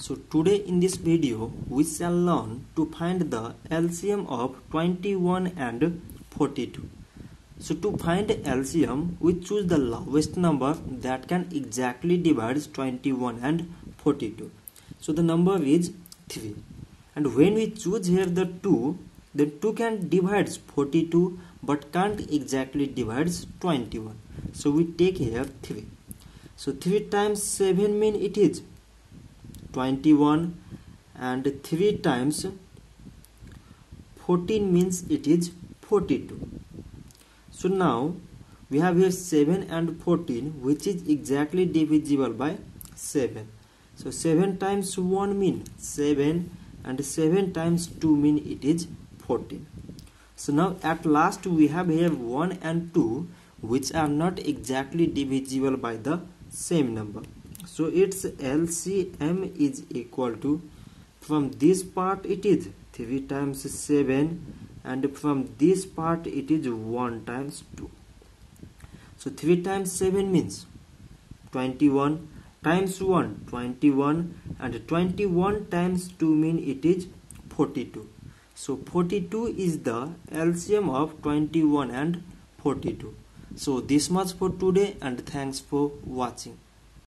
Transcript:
So today in this video we shall learn to find the LCM of 21 and 42. So to find LCM we choose the lowest number that can exactly divide 21 and 42. So the number is 3, and when we choose here the 2, then 2 can divide 42 but can't exactly divide 21. So we take here 3. So 3 times 7 mean it is 21, and 3 times 14 means it is 42. So now we have here 7 and 14, which is exactly divisible by 7. So 7 times 1 mean 7, and 7 times 2 mean it is 14. So now at last we have here 1 and 2, which are not exactly divisible by the same number. So its LCM is equal to, from this part it is 3 times 7, and from this part it is 1 times 2. So 3 times 7 means 21, times 1 21, and 21 times 2 mean it is 42. So 42 is the LCM of 21 and 42. So this much for today, and thanks for watching.